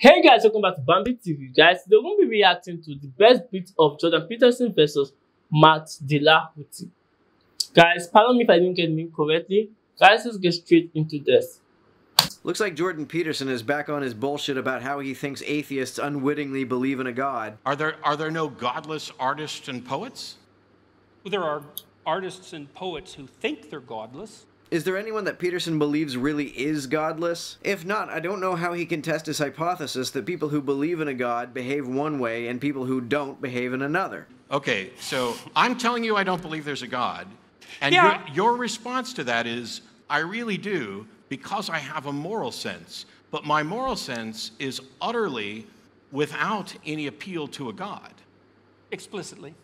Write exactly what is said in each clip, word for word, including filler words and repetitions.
Hey guys, welcome back to Bambi T V. Guys, they will be reacting to the best bit of Jordan Peterson versus Matt Dillahunty. Guys, pardon me if I didn't get it correctly. Guys, let's get straight into this. Looks like Jordan Peterson is back on his bullshit about how he thinks atheists unwittingly believe in a god. Are there are there no godless artists and poets? Well, there are artists and poets who think they're godless. Is there anyone that Peterson believes really is godless? If not, I don't know how he can test his hypothesis that people who believe in a god behave one way and people who don't behave in another. Okay, so I'm telling you I don't believe there's a god, and yeah. your, your response to that is, I really do, because I have a moral sense, but my moral sense is utterly without any appeal to a god. Explicitly.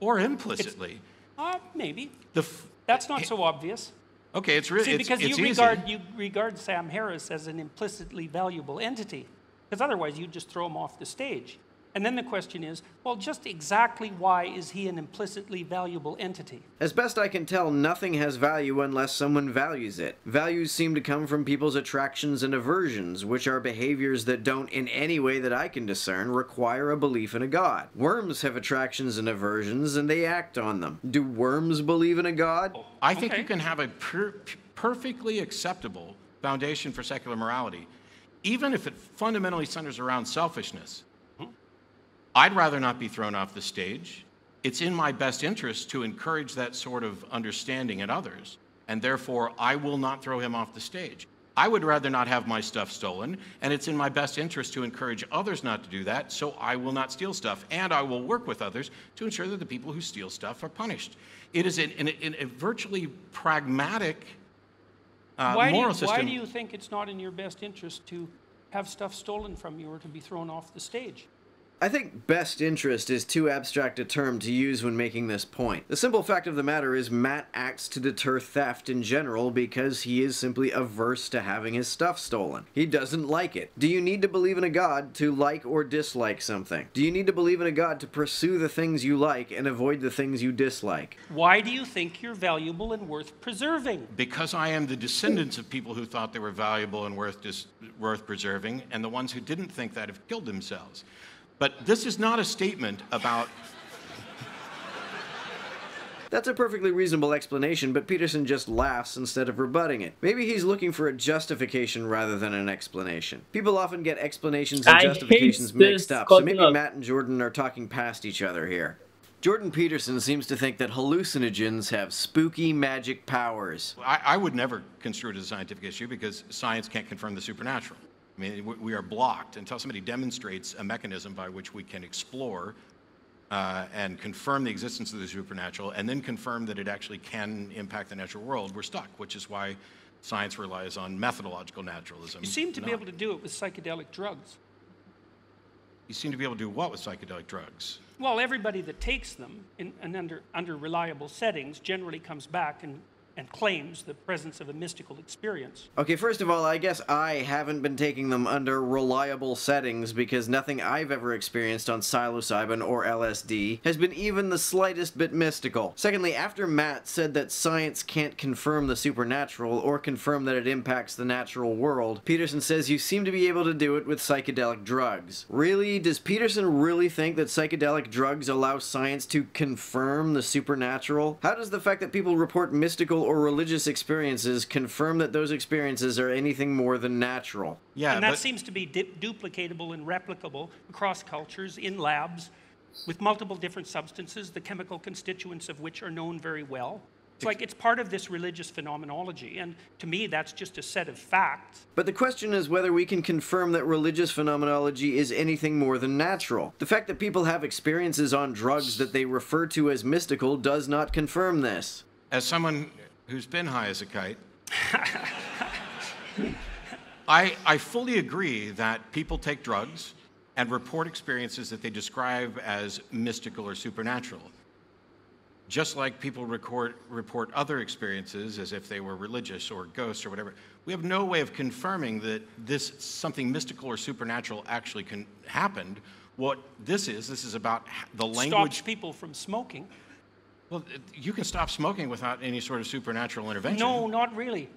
Or implicitly. Uh, maybe. The f That's not so obvious. Okay, it's really see, it's, because it's you regard easy. you regard Sam Harris as an implicitly valuable entity, because otherwise you just throw him off the stage. And then the question is, well, just exactly why is he an implicitly valuable entity? As best I can tell, nothing has value unless someone values it. Values seem to come from people's attractions and aversions, which are behaviors that don't, in any way that I can discern, require a belief in a god. Worms have attractions and aversions, and they act on them. Do worms believe in a god? I think okay. you can have a per perfectly acceptable foundation for secular morality, even if it fundamentally centers around selfishness. I'd rather not be thrown off the stage. It's in my best interest to encourage that sort of understanding in others, and therefore I will not throw him off the stage. I would rather not have my stuff stolen, and it's in my best interest to encourage others not to do that, so I will not steal stuff, and I will work with others to ensure that the people who steal stuff are punished. It is in, in, in a virtually pragmatic uh, why moral do you, system. Why do you think it's not in your best interest to have stuff stolen from you or to be thrown off the stage? I think best interest is too abstract a term to use when making this point. The simple fact of the matter is Matt acts to deter theft in general because he is simply averse to having his stuff stolen. He doesn't like it. Do you need to believe in a god to like or dislike something? Do you need to believe in a god to pursue the things you like and avoid the things you dislike? Why do you think you're valuable and worth preserving? Because I am the descendants of people who thought they were valuable and worth, dis worth preserving, and the ones who didn't think that have killed themselves. But this is not a statement about... That's a perfectly reasonable explanation, but Peterson just laughs instead of rebutting it. Maybe he's looking for a justification rather than an explanation. People often get explanations and I justifications mixed up, so maybe up. Matt and Jordan are talking past each other here. Jordan Peterson seems to think that hallucinogens have spooky magic powers. I, I would never construe it as a scientific issue because science can't confirm the supernatural. I mean, we are blocked until somebody demonstrates a mechanism by which we can explore uh, and confirm the existence of the supernatural and then confirm that it actually can impact the natural world. We're stuck, which is why science relies on methodological naturalism. You seem to be able to do it with psychedelic drugs. You seem to be able to do what with psychedelic drugs? Well, everybody that takes them in, in under, under reliable settings generally comes back and and claims the presence of a mystical experience. Okay, first of all, I guess I haven't been taking them under reliable settings because nothing I've ever experienced on psilocybin or L S D has been even the slightest bit mystical. Secondly, after Matt said that science can't confirm the supernatural or confirm that it impacts the natural world, Peterson says you seem to be able to do it with psychedelic drugs. Really? Does Peterson really think that psychedelic drugs allow science to confirm the supernatural? How does the fact that people report mystical or religious experiences confirm that those experiences are anything more than natural? Yeah, and that seems to be du duplicatable and replicable across cultures, in labs, with multiple different substances, the chemical constituents of which are known very well. It's like it's part of this religious phenomenology, and to me that's just a set of facts. But the question is whether we can confirm that religious phenomenology is anything more than natural. The fact that people have experiences on drugs that they refer to as mystical does not confirm this. As someone who's been high as a kite, I, I fully agree that people take drugs and report experiences that they describe as mystical or supernatural, just like people record, report other experiences as if they were religious or ghosts or whatever. We have no way of confirming that this something mystical or supernatural actually can, happened. What this is, this is about the language. Stops people from smoking. Well, you can stop smoking without any sort of supernatural intervention. No, not really.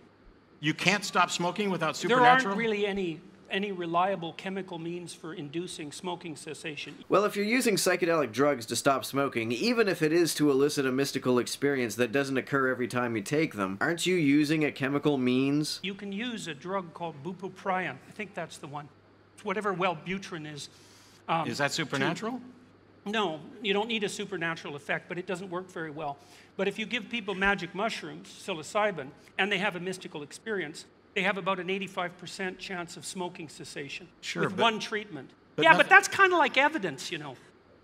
You can't stop smoking without supernatural? There aren't really any any reliable chemical means for inducing smoking cessation. Well, if you're using psychedelic drugs to stop smoking, even if it is to elicit a mystical experience that doesn't occur every time you take them, aren't you using a chemical means? You can use a drug called bupropion. I think that's the one. Whatever Wellbutrin is. Um, is that supernatural? To, No, you don't need a supernatural effect, but it doesn't work very well. But if you give people magic mushrooms, psilocybin, and they have a mystical experience, they have about an eighty-five percent chance of smoking cessation sure, with but, one treatment. But yeah, nothing. But that's kind of like evidence, you know.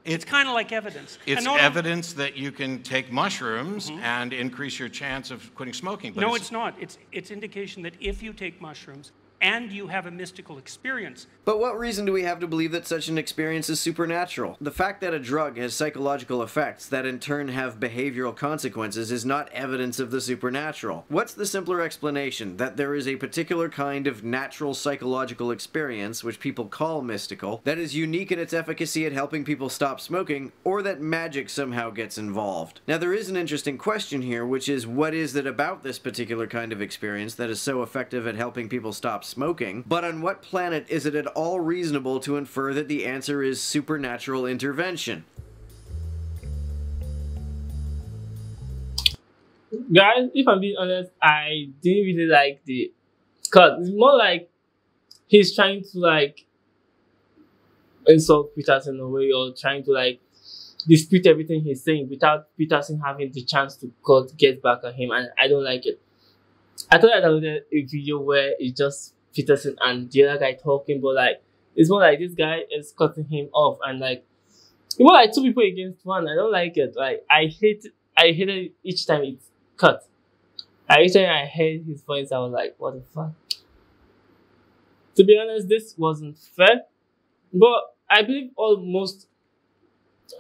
It, it's kind of like evidence. It's evidence that you can take mushrooms mm-hmm. and increase your chance of quitting smoking. But no, it's, it's not. It's, it's indication that if you take mushrooms, and you have a mystical experience. But what reason do we have to believe that such an experience is supernatural? The fact that a drug has psychological effects that in turn have behavioral consequences is not evidence of the supernatural. What's the simpler explanation? That there is a particular kind of natural psychological experience, which people call mystical, that is unique in its efficacy at helping people stop smoking, or that magic somehow gets involved? Now there is an interesting question here, which is what is it about this particular kind of experience that is so effective at helping people stop smoking? smoking, but on what planet is it at all reasonable to infer that the answer is supernatural intervention? Guys, if I'm being honest, I didn't really like the... Because it's more like he's trying to like insult Peterson in a way, or trying to like dispute everything he's saying without Peterson having the chance to God get back at him, and I don't like it. I thought I downloaded a video where it's just Peterson and the other guy talking, but like it's more like this guy is cutting him off, and like it's more like two people against one. I don't like it. Like I hate, I hate it each time it's cut. I, each time I heard his voice, I was like, what the fuck? To be honest, this wasn't fair, but I believe almost,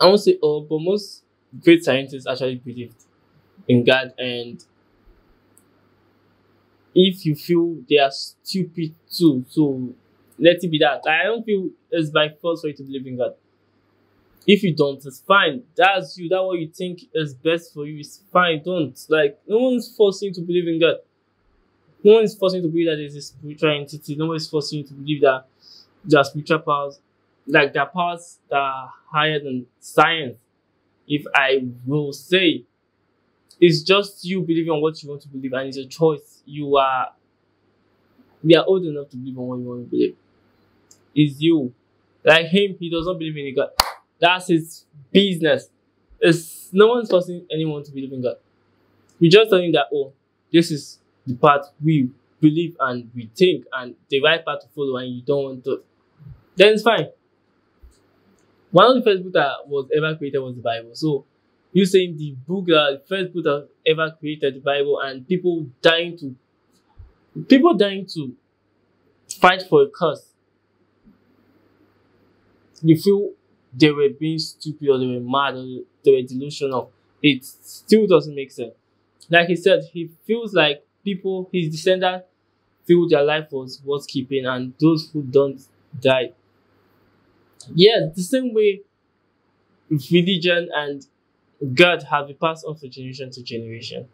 I won't say all, but most great scientists actually believed in God. And if you feel they are stupid too, so let it be that. I don't feel it's my fault for you to believe in God. If you don't, it's fine. That's you. That's what you think is best for you. It's fine. Don't. Like, no one's forcing you to believe in God. No one's forcing you to believe that there's a spiritual entity. No one's forcing you to believe that there are spiritual powers. Like, there are powers that are higher than science, if I will say. It's just you believing on what you want to believe, and it's a choice. You are, we are old enough to believe on what you want to believe. It's you. Like him, he does not believe in God. That's his business. It's, no one's forcing anyone to believe in God. We just telling that, oh, this is the path we believe and we think, and the right path to follow, and you don't want to. Then it's fine. One of the first books that was ever created was the Bible. So, you saying the book that the first book that ever created, the Bible, and people dying to people dying to fight for a cause. You feel they were being stupid, or they were mad, or they were delusional. It still doesn't make sense. Like he said, he feels like people, his descendants, feel their life was worth keeping, and those who don't die. Yeah, the same way religion and God have been passed on from generation to generation.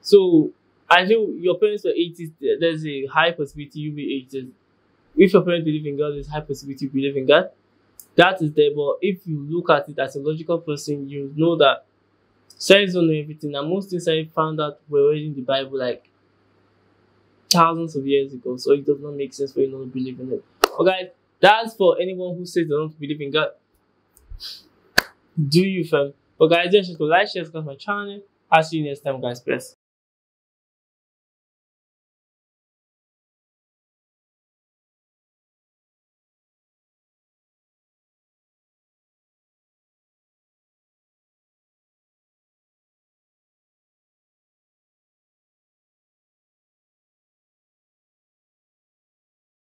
So, I feel your parents were atheists, there's a high possibility you'll be atheist. If your parents believe in God, there's a high possibility you believe in God. That is there, but if you look at it as a logical person, you know that science don't know everything, and most things I found out were reading the Bible like thousands of years ago, so it does not make sense for you not to believe in it. Okay, that's for anyone who says they don't believe in God. Do you, fam? But guys, don't forget to like, share, subscribe to my channel. I'll see you next time, guys. Peace.